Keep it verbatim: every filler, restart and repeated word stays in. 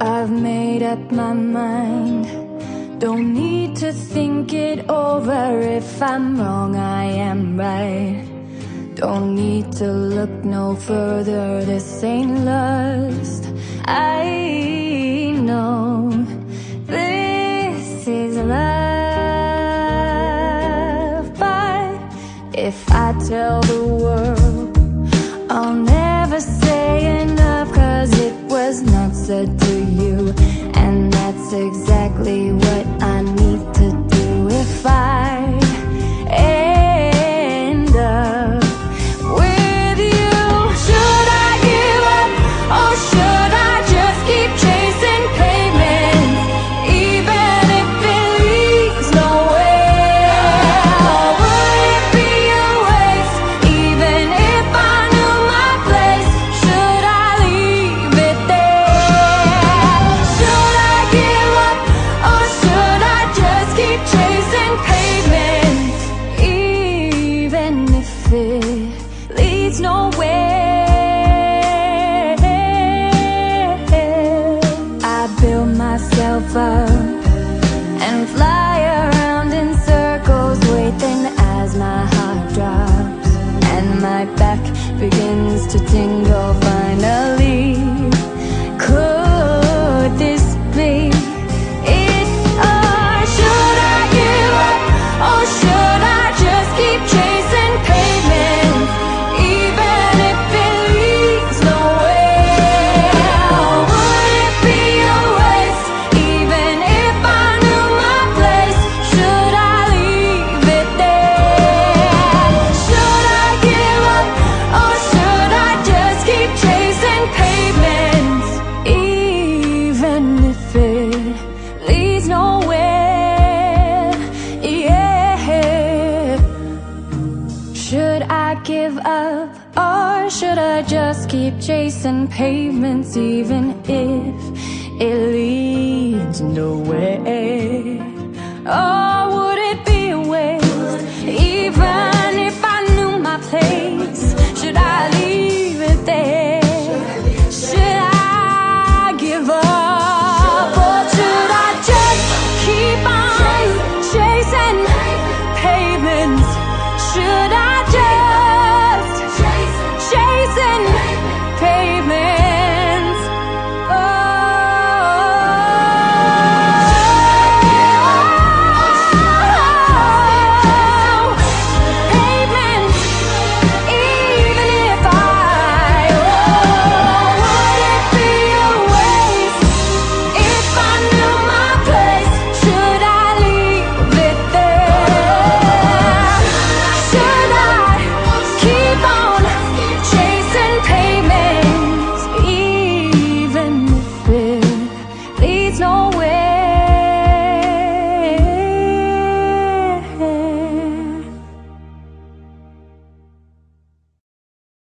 I've made up my mind. Don't need to think it over. If I'm wrong, I am right. Don't need to look no further. This ain't lust. I know this is love. But if I tell the world, I'll never say enough, 'cause it was not said to you, and that's exactly what I need to do. If I end up with you, should I give up, or should I just keep chasing pavement, even if it leads nowhere? Or would it be a waste, even if I knew my place? Should I leave it there? Should I give up, or should I just keep chasing pavement, even if it leads nowhere? I build myself up and fly around in circles, waiting as my heart drops and my back begins to tingle. Finally, could this be it? Or should I give up, or should I just keep chasing pavement, even if it leads nowhere? Or would it be a waste, even if I knew my place? Should I leave it there? Should I give up, or should I just keep chasing pavement, even if it leads nowhere? Yeah. Should I give up, or should I just keep chasing pavements, even if it leads nowhere? Oh,